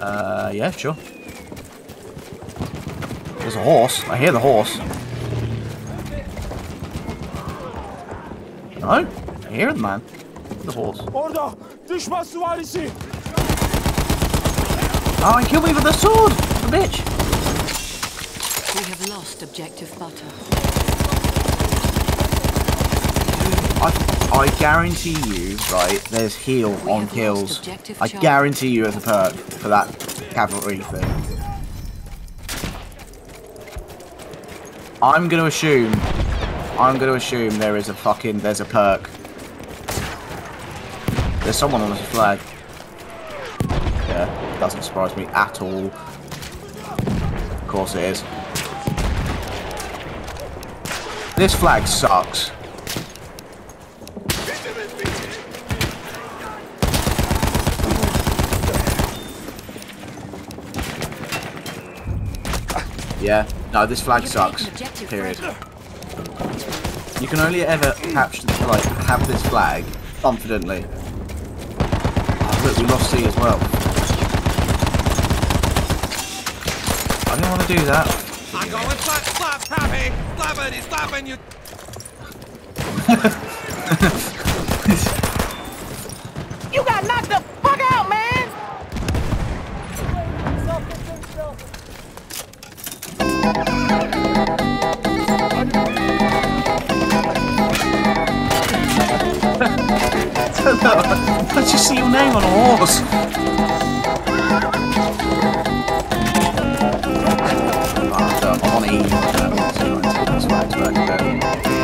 Yeah, sure. There's a horse. I hear the horse. No? I hear the man. The horse. Oh, he killed me with the sword! The bitch! We have lost objective butter. I guarantee you, right, there's heal on kills. I guarantee you as a perk for that cavalry thing. I'm gonna assume there's a perk. There's someone on the flag. Yeah, doesn't surprise me at all. Of course it is. This flag sucks. Yeah, no, this flag sucks. Period. You can only ever capture, like, have this flag confidently. Oh, look, we lost C as well. I didn't want to do that. I go with slap, slap, happy, slapping, slapping you. You got knocked the fuck out, man. I just see your name on a horse. Oh, I don't want to eat.